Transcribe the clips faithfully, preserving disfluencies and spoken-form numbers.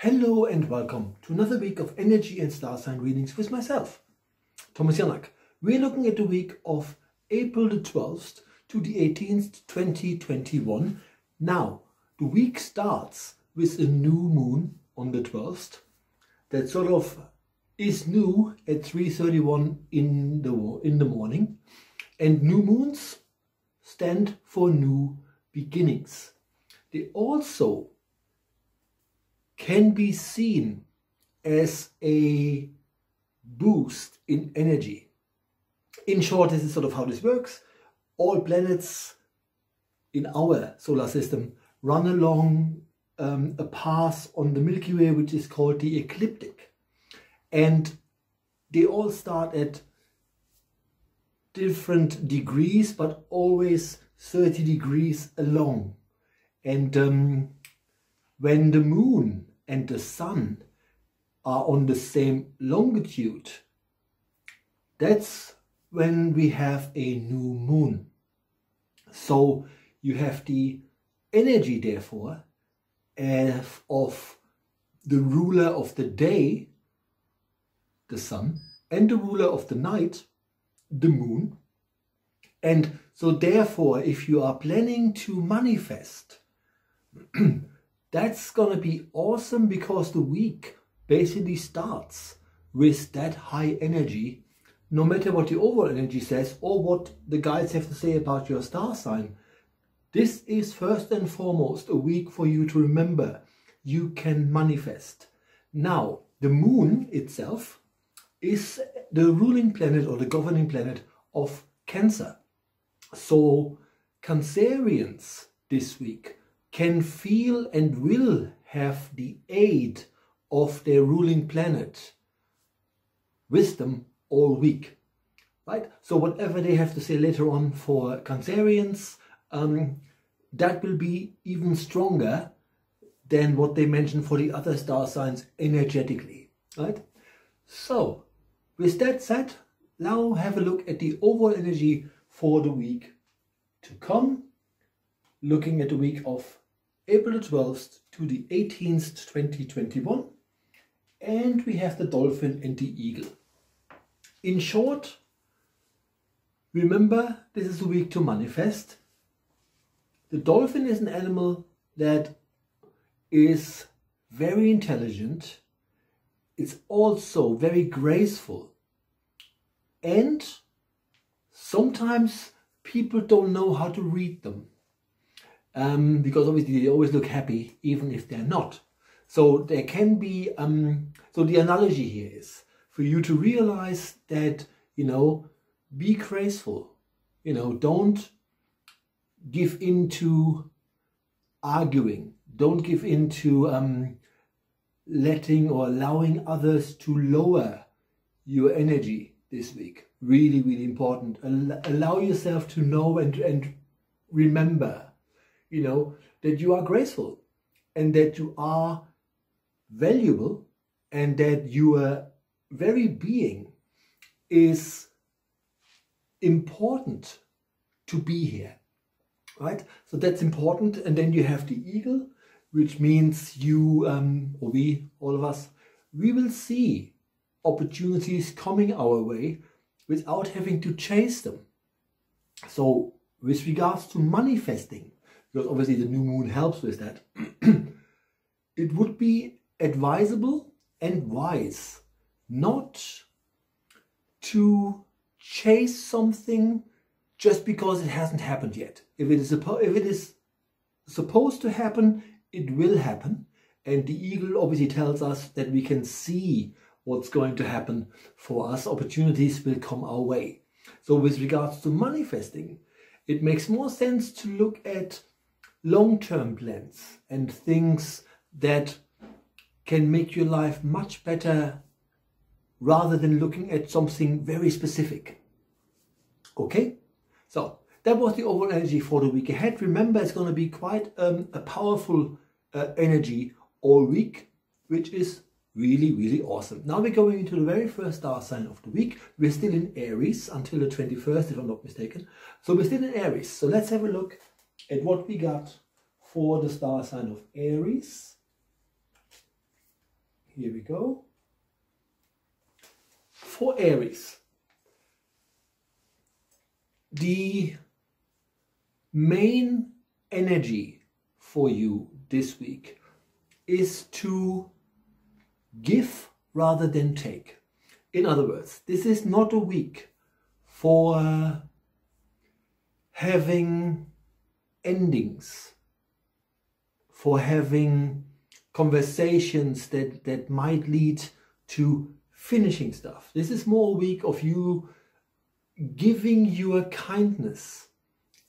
Hello and welcome to another week of energy and star sign readings with myself, Thomas Janak. We're looking at the week of April the twelfth to the eighteenth, twenty twenty-one. Now, the week starts with a new moon on the twelfth that sort of is new at three thirty-one in the, in the morning. And new moons stand for new beginnings. They also can be seen as a boost in energy. In short, this is sort of how this works. All planets in our solar system run along um, a path on the Milky Way, which is called the ecliptic. And they all start at different degrees, but always thirty degrees along. And um, when the moon and the sun are on the same longitude, that's when we have a new moon. So you have the energy, therefore, of the ruler of the day, the sun, and the ruler of the night, the moon. And so therefore, if you are planning to manifest, that's gonna be awesome, because the week basically starts with that high energy, no matter what the overall energy says or what the guides have to say about your star sign. This is first and foremost a week for you to remember you can manifest. Now, the moon itself is the ruling planet or the governing planet of Cancer. So Cancerians this week can feel and will have the aid of their ruling planet with them all week, right? So whatever they have to say later on for Cancerians, um, that will be even stronger than what they mentioned for the other star signs energetically, right? So with that said, now have a look at the overall energy for the week to come, looking at the week of April the twelfth to the eighteenth, twenty twenty-one, and we have the dolphin and the eagle. In short, remember, this is a week to manifest. The dolphin is an animal that is very intelligent. It's also very graceful, and sometimes people don't know how to read them. Um, because obviously they always look happy, even if they're not. So there can be, um, so the analogy here is for you to realize that, you know, be graceful, you know, don't give in to arguing, don't give in to um, letting or allowing others to lower your energy this week. Really, really important. Al- allow yourself to know and, and remember, you know, that you are graceful and that you are valuable and that your very being is important to be here, right? So that's important. And then you have the eagle, which means you, um, or we, all of us, we will see opportunities coming our way without having to chase them. So with regards to manifesting, because obviously the new moon helps with that, it would be advisable and wise not to chase something just because it hasn't happened yet. If it is, if it is supposed to happen, it will happen. And the eagle obviously tells us that we can see what's going to happen for us. Opportunities will come our way. So with regards to manifesting, it makes more sense to look at long-term plans and things that can make your life much better, rather than looking at something very specific. Okay, so that was the overall energy for the week ahead. Remember, it's going to be quite um, a powerful uh, energy all week, which is really, really awesome. Now we're going into the very first star sign of the week. We're still in Aries until the twenty-first, if I'm not mistaken. So we're still in Aries. So let's have a look at what we got for the star sign of Aries Here we go. For Aries, the main energy for you this week is to give rather than take. In other words, this is not a week for having endings, for having conversations that, that might lead to finishing stuff. This is more a week of you giving your kindness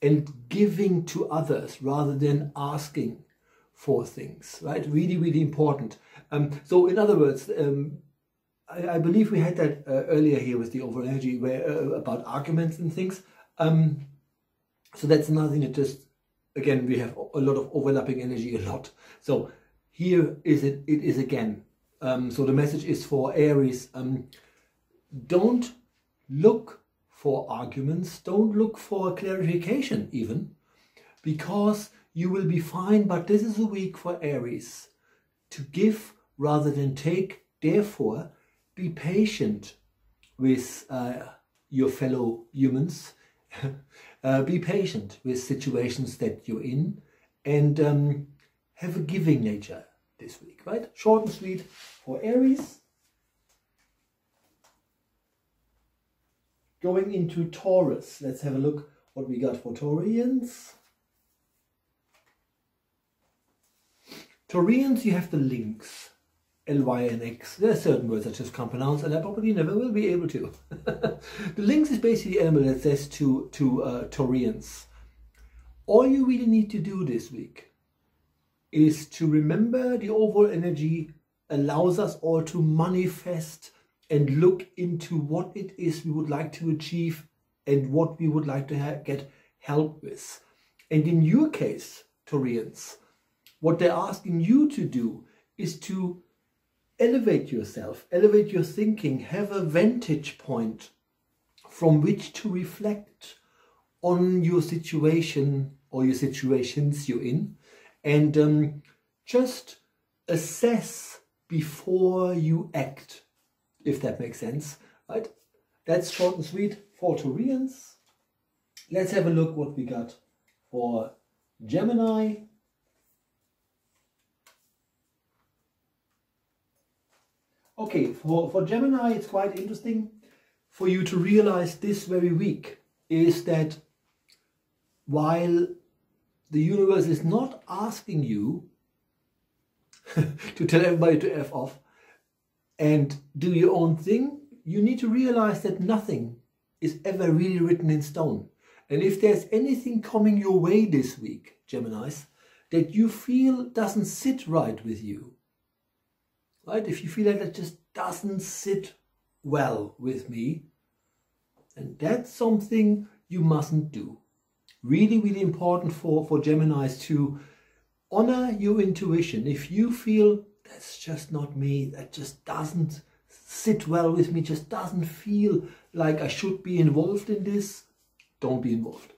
and giving to others rather than asking for things, right? Really, really important. Um, so in other words, um, I, I believe we had that uh, earlier here with the over energy where, uh, about arguments and things. Um, so that's another thing that just, again, we have a lot of overlapping energy a lot. So here is it, it is again. Um, so the message is for Aries, um, don't look for arguments, don't look for clarification even, because you will be fine, but this is a week for Aries to give rather than take. Therefore, be patient with uh, your fellow humans, uh, be patient with situations that you're in, and um, have a giving nature this week, right? Short and sweet for Aries. Going into Taurus, let's have a look what we got for Taurians. Taurians, you have the links, L Y N X. There are certain words I just can't pronounce, and I probably never will be able to. The links is basically the animal that says to, to uh, Taurians, all you really need to do this week is to remember the overall energy allows us all to manifest and look into what it is we would like to achieve and what we would like to ha get help with. And in your case, Taurians, what they're asking you to do is to elevate yourself, elevate your thinking, have a vantage point from which to reflect on your situation or your situations you're in, and um, just assess before you act, if that makes sense, right? That's short and sweet for Taurians. Let's have a look what we got for Gemini. Okay, for, for Gemini, it's quite interesting for you to realize this very week is that while the universe is not asking you to tell everybody to F off and do your own thing, you need to realize that nothing is ever really written in stone. And if there's anything coming your way this week, Geminis, that you feel doesn't sit right with you, right? If you feel like that just doesn't sit well with me, and that's something you mustn't do. Really, really important for, for Geminis to honor your intuition. If you feel that's just not me, that just doesn't sit well with me, just doesn't feel like I should be involved in this, don't be involved.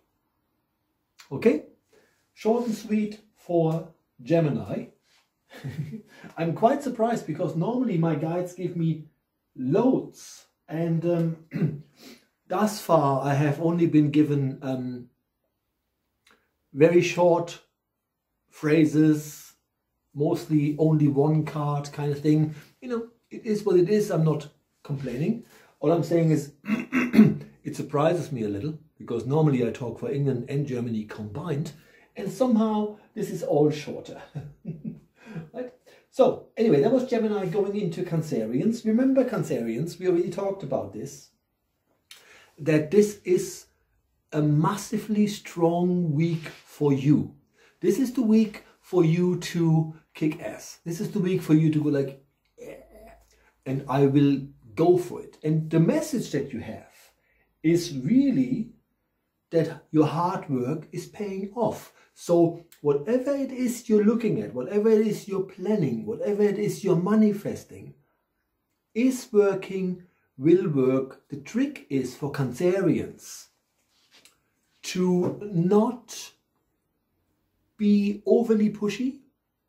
Okay? Short and sweet for Gemini. I'm quite surprised because normally my guides give me loads, and um, thus far I have only been given um, very short phrases, mostly only one card kind of thing. You know, it is what it is. I'm not complaining. All I'm saying is it surprises me a little because normally I talk for England and Germany combined, and somehow this is all shorter. Right? So anyway, that was Gemini. Going into Cancerians. Remember, Cancerians, we already talked about this, that this is a massively strong week for you. This is the week for you to kick ass. This is the week for you to go like, yeah, and I will go for it. And the message that you have is really that your hard work is paying off. So whatever it is you're looking at, whatever it is you're planning, whatever it is you're manifesting, is working, will work. The trick is for Cancerians to not be overly pushy,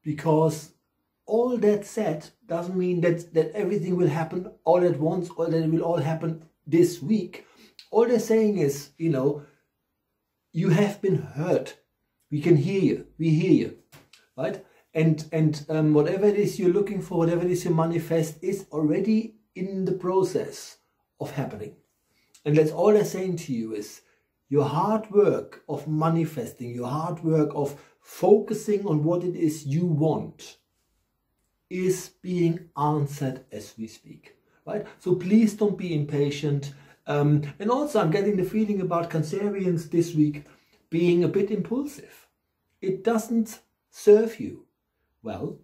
because all that said, doesn't mean that, that everything will happen all at once or that it will all happen this week. All they're saying is, you know, you have been heard. We can hear you. We hear you, right? And and um, whatever it is you're looking for, whatever it is you manifest, is already in the process of happening. And that's all they're saying to you is your hard work of manifesting, your hard work of focusing on what it is you want is being answered as we speak, right? So please don't be impatient. Um, and also, I'm getting the feeling about Cancerians this week being a bit impulsive. It doesn't serve you well,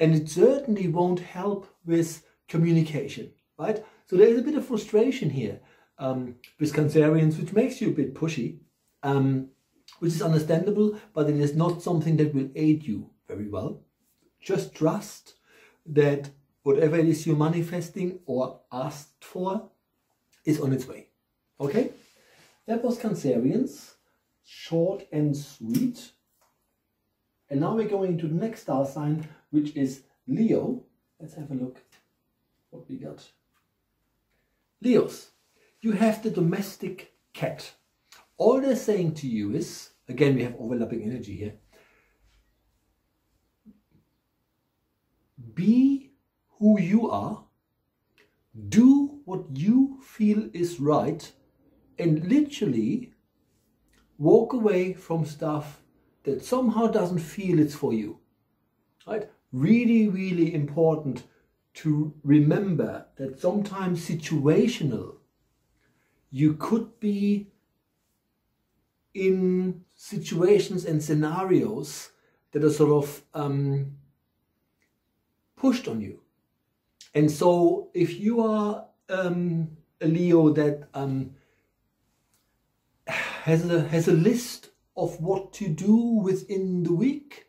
and it certainly won't help with communication, right? So there's a bit of frustration here um, with Cancerians, which makes you a bit pushy, um, which is understandable, but it is not something that will aid you very well. Just trust that whatever it is you're manifesting or asked for is on its way. Okay? That was Cancerians, short and sweet. And now we're going to the next star sign, which is Leo. Let's have a look what we got. Leos, you have the domestic cat. All they're saying to you is, again, we have overlapping energy here, be who you are, do what you feel is right, and literally walk away from stuff that somehow doesn't feel it's for you, right? Really, really important to remember that sometimes situational, you could be in situations and scenarios that are sort of um, pushed on you. And so if you are um, a Leo that um, has a, has a list of what to do within the week,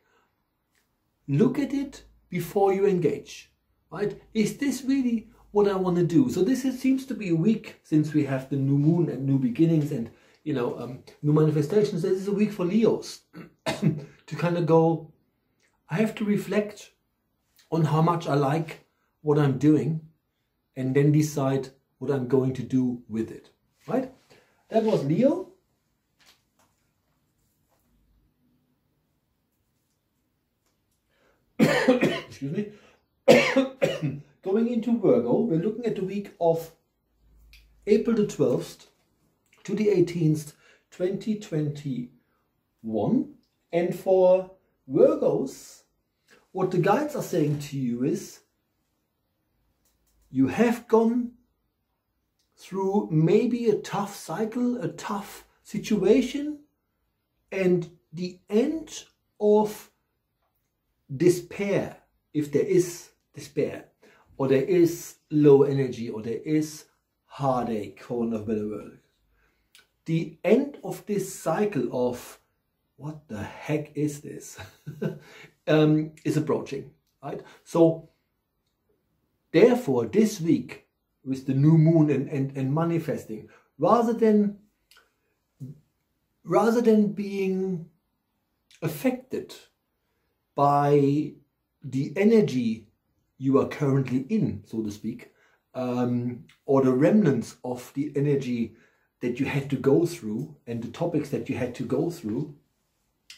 look at it before you engage, right? Is this really what I want to do? So this is, seems to be a week, since we have the new moon and new beginnings and, you know, um, new manifestations. This is a week for Leos to kind of go, I have to reflect on how much I like what I'm doing and then decide what I'm going to do with it, right? That was Leo. Excuse me. Going into Virgo, we're looking at the week of April the twelfth to the eighteenth, twenty twenty-one. And for Virgos, what the guides are saying to you is, you have gone through maybe a tough cycle, a tough situation, and the end of despair, if there is despair, or there is low energy, or there is heartache, for want of a better word. The end of this cycle of what the heck is this um, is approaching, right? So therefore, this week with the new moon and, and, and manifesting, rather than rather than being affected by the energy you are currently in, so to speak, um, or the remnants of the energy that you had to go through and the topics that you had to go through,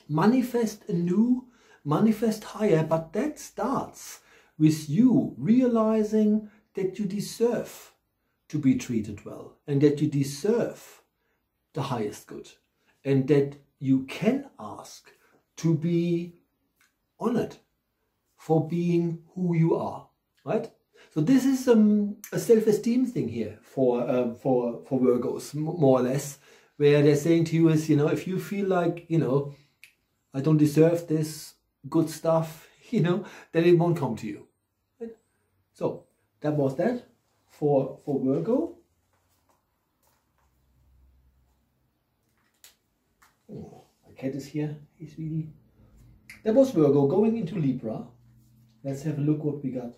manifest anew, manifest higher, but that starts with you realizing that you deserve to be treated well and that you deserve the highest good and that you can ask to be honored for being who you are, right? So this is um, a self-esteem thing here for uh, for for Virgos, more or less, where they're saying to you is, you know, if you feel like, you know, I don't deserve this good stuff, you know, then it won't come to you, right? So that was that for for Virgo. Oh, my cat is here. He's really. That was Virgo. Going into Libra, let's have a look what we got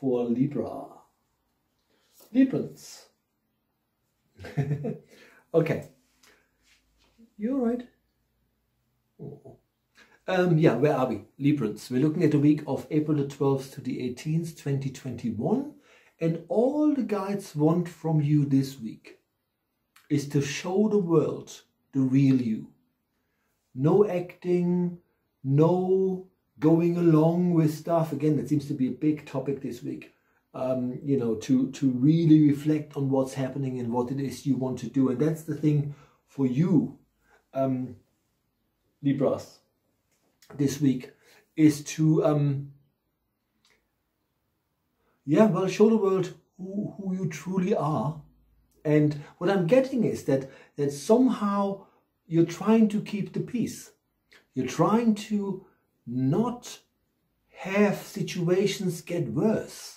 for Libra. Librans. Okay. You all right? Oh. Um, yeah, where are we? Librans. We're looking at the week of April the twelfth to the eighteenth, twenty twenty-one. And all the guides want from you this week is to show the world the real you. No acting, no going along with stuff. Again, that seems to be a big topic this week. Um, you know, to, to really reflect on what's happening and what it is you want to do. And that's the thing for you, um, Libras, this week, is to, um, yeah, well, show the world who, who you truly are. And what I'm getting is that, that somehow you're trying to keep the peace. You're trying to not have situations get worse.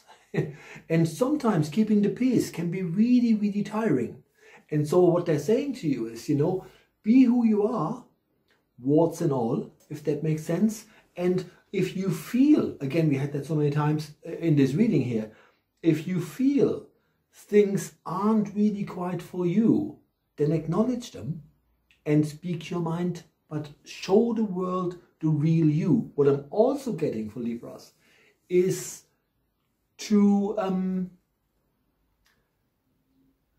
And sometimes keeping the peace can be really, really tiring. And so what they're saying to you is, you know, be who you are, warts and all, if that makes sense. And if you feel, again, we had that so many times in this reading here, if you feel things aren't really quite for you, then acknowledge them and speak your mind, but show the world the real you. What I'm also getting for Libras is to um,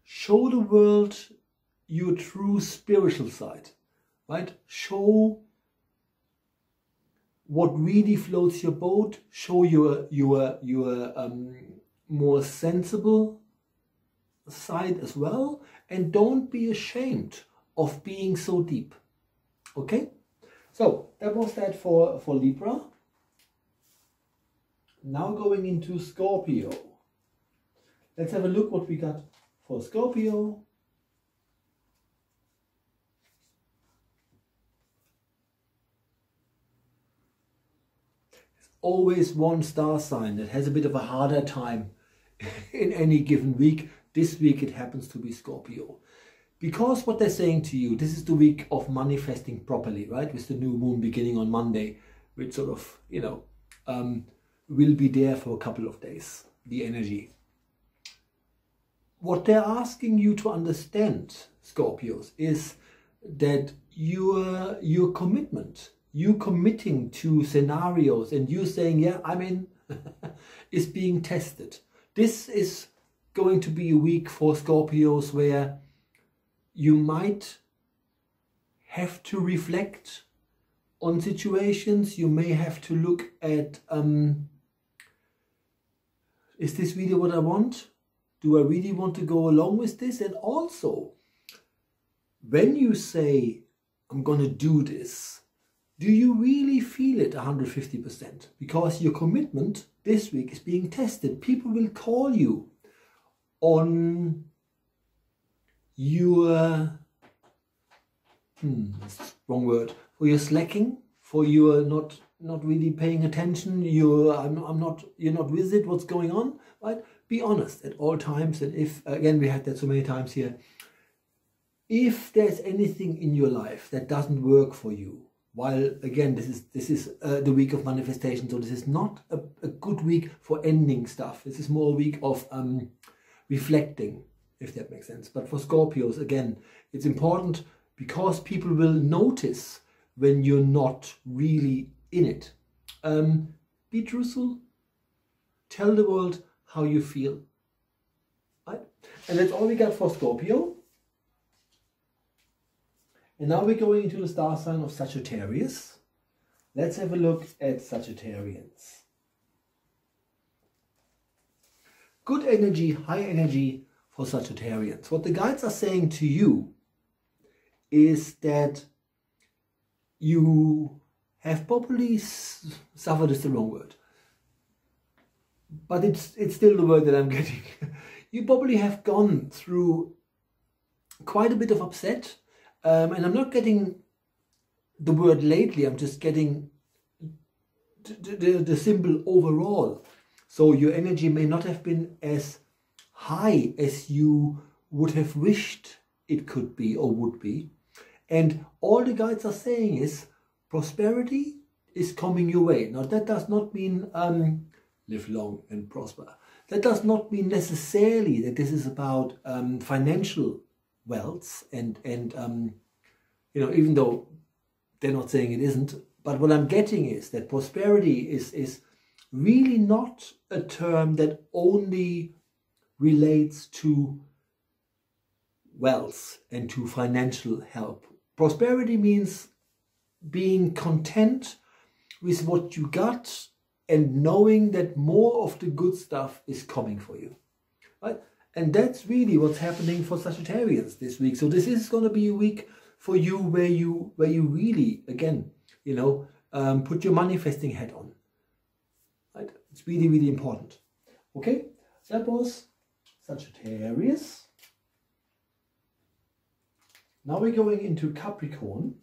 show the world your true spiritual side, right? Show what really floats your boat. Show your your your um, more sensible side as well, and don't be ashamed of being so deep. Okay, so that was that for for Libra. Now going into Scorpio. Let's have a look what we got for Scorpio. There's always one star sign that has a bit of a harder time in any given week. This week it happens to be Scorpio. Because what they're saying to you, this is the week of manifesting properly, right? With the new moon beginning on Monday, which sort of, you know, um, will be there for a couple of days, the energy. What they're asking you to understand, Scorpios, is that your, your commitment, you committing to scenarios and you saying, yeah, I'm in, is being tested. This is going to be a week for Scorpios where you might have to reflect on situations. You may have to look at, um, is this really what I want? Do I really want to go along with this? And also, when you say, I'm going to do this, do you really feel it one hundred fifty percent? Because your commitment this week is being tested. People will call you on your, hmm, wrong word, for your slacking, for your not not really paying attention, you're, I'm, I'm not, you're not with it, what's going on, right? Be honest at all times. And if, again, we had that so many times here, if there's anything in your life that doesn't work for you, while again, this is this is uh, the week of manifestation, so this is not a, a good week for ending stuff. This is more a week of um, reflecting, if that makes sense. But for Scorpios, again, it's important because people will notice when you're not really in it. Um, be truthful. Tell the world how you feel. Right? And that's all we got for Scorpio. And now we're going into the star sign of Sagittarius. Let's have a look at Sagittarians. Good energy, high energy for Sagittarians. What the guides are saying to you is that you have probably suffered, is the wrong word, but it's it's still the word that I'm getting. You probably have gone through quite a bit of upset, um, and I'm not getting the word lately, I'm just getting the, the, the symbol overall. So your energy may not have been as high as you would have wished it could be or would be. And all the guides are saying is prosperity is coming your way. Now that does not mean um, live long and prosper. That does not mean necessarily that this is about um, financial wealth and, and um, you know, even though they're not saying it isn't, But what I'm getting is that prosperity is, is really not a term that only relates to wealth and to financial help. Prosperity means being content with what you got and knowing that more of the good stuff is coming for you. Right? And that's really what's happening for Sagittarians this week. So this is going to be a week for you where you where you really, again, you know, um, put your manifesting hat on. Right? It's really, really important. Okay, that was Sagittarius. Now we're going into Capricorn.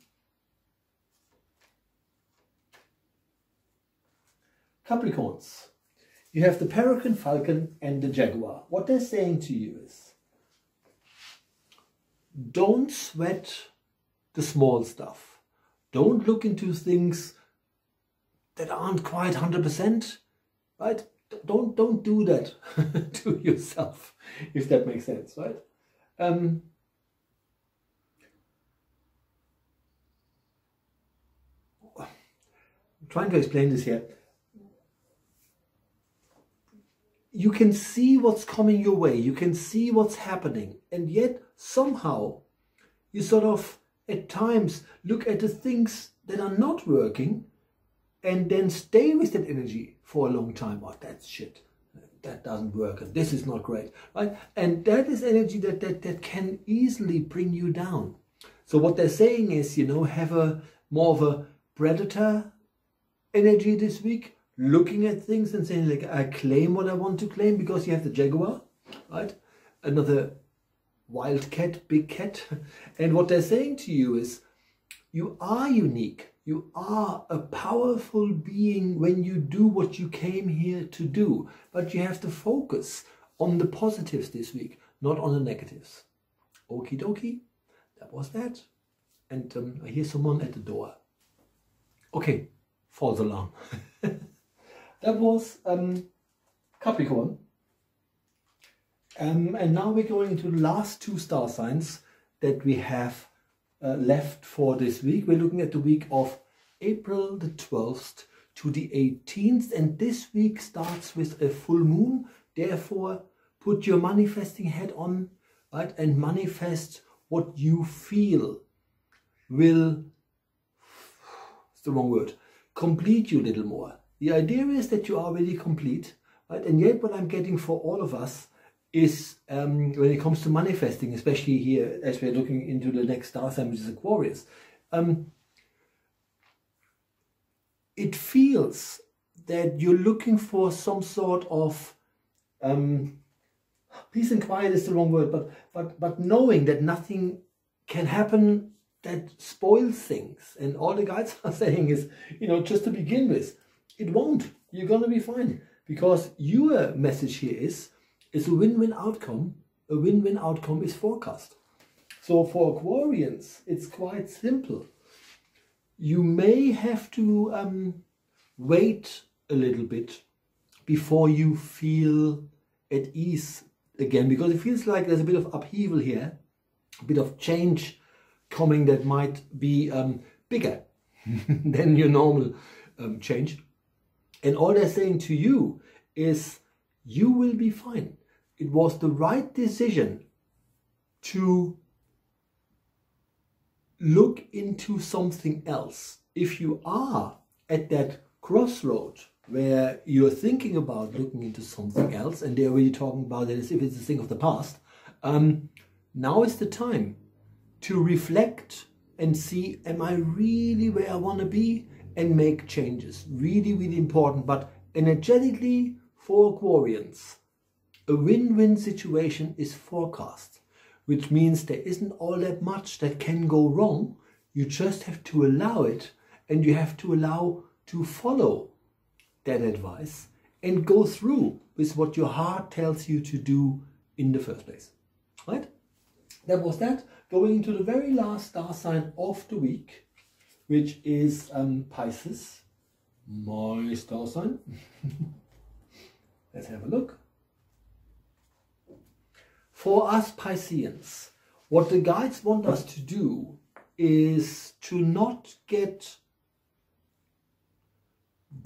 Capricorns, you have the peregrine falcon and the jaguar. What they're saying to you is, don't sweat the small stuff. Don't look into things that aren't quite one hundred percent, right? Don't, don't do that to yourself, if that makes sense, right? Um, I'm trying to explain this here. You can see what's coming your way, you can see what's happening, and yet somehow you sort of at times look at the things that are not working and then stay with that energy for a long time. Oh, that's shit, that doesn't work, and this is not great, right? And that is energy that, that, that can easily bring you down. So what they're saying is, you know, have a more of a predator energy this week, looking at things and saying, like, I claim what I want to claim, because you have the jaguar, right? Another wild cat, big cat. And what they're saying to you is, you are unique. You are a powerful being when you do what you came here to do. But you have to focus on the positives this week, not on the negatives. Okie dokie. That was that. And um, I hear someone at the door. Okay, false alarm. That was um, Capricorn. Um, and now we're going into the last two star signs that we have uh, left for this week. We're looking at the week of April the twelfth to the eighteenth. And this week starts with a full moon. Therefore, put your manifesting hat on, right, and manifest what you feel will, it's the wrong word, complete you a little more. The idea is that you are already complete, right? And yet what I'm getting for all of us is, um, when it comes to manifesting, especially here as we're looking into the next star sign, which is Aquarius, um, it feels that you're looking for some sort of, um, peace and quiet is the wrong word, but, but, but knowing that nothing can happen that spoils things. And all the guides are saying is, you know, just to begin with, it won't. You're going to be fine, because your message here is, it's a win-win outcome. A win-win outcome is forecast. So for Aquarians, it's quite simple. You may have to um, wait a little bit before you feel at ease again, because it feels like there's a bit of upheaval here, a bit of change coming that might be um, bigger than your normal um, change. And all they're saying to you is, you will be fine. It was the right decision to look into something else. If you are at that crossroad where you're thinking about looking into something else, and they're already talking about it as if it's a thing of the past, um, now is the time to reflect and see, am I really where I want to be? And make changes. Really, really important. But energetically, for Aquarians, a win-win situation is forecast, which means there isn't all that much that can go wrong. You just have to allow it, and you have to allow to follow that advice and go through with what your heart tells you to do in the first place. Right? That was that. Going into the very last star sign of the week, which is um, Pisces, my star sign. Let's have a look. For us Pisceans, what the guides want us to do is to not get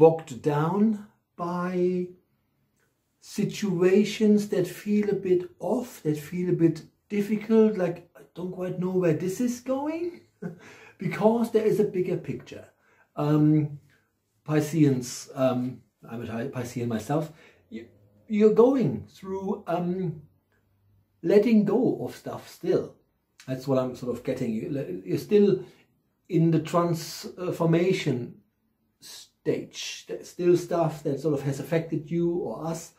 bogged down by situations that feel a bit off, that feel a bit difficult, like I don't quite know where this is going, because there is a bigger picture. Um, Pisceans, um, I'm a Piscean myself, you, you're going through um, letting go of stuff still. That's what I'm sort of getting. You're still in the transformation stage. There's still stuff that sort of has affected you or us,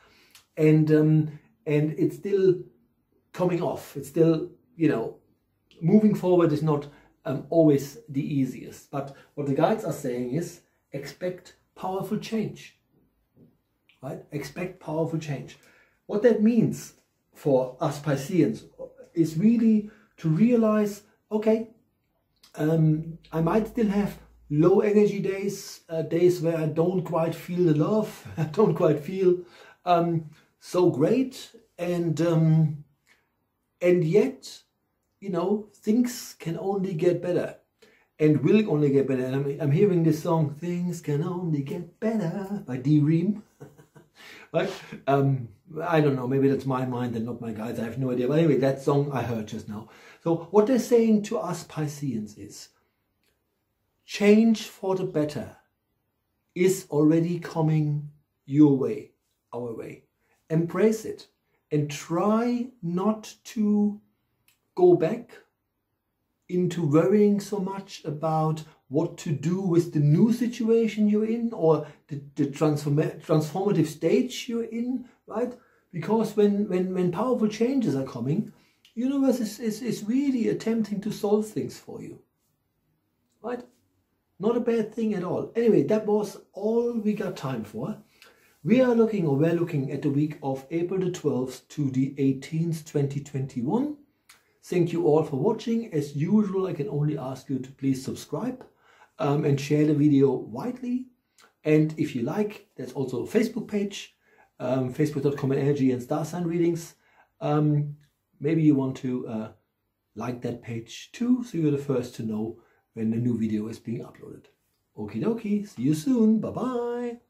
and um, and it's still coming off. It's still, you know, moving forward is not um, always the easiest. But what the guides are saying is expect powerful change, right? Expect powerful change. What that means for us Pisceans is really to realize, okay, um, I might still have low energy days, uh, days where I don't quite feel the love, I don't quite feel um, so great, and um, and yet, you know, things can only get better, and will only get better. And I'm, I'm hearing this song, "Things Can Only Get Better" by D. Ream. Right? Um, I don't know, maybe that's my mind and not my guides, I have no idea. But anyway, that song I heard just now. So what they're saying to us Pisceans is, change for the better is already coming your way, our way. Embrace it and try not to go back into worrying so much about what to do with the new situation you're in, or the, the transform transformative stage you're in, right? Because when, when, when powerful changes are coming, universe is, is, is really attempting to solve things for you, right? Not a bad thing at all. Anyway, that was all we got time for. We are looking, or we're looking at the week of April the twelfth to the eighteenth, twenty twenty-one. Thank you all for watching. As usual, I can only ask you to please subscribe. Um, and share the video widely, and if you like, there's also a Facebook page, um, facebook dot com and energy and star sign readings. Um, maybe you want to uh, like that page too, so you're the first to know when a new video is being uploaded. Okie dokie, see you soon, bye bye.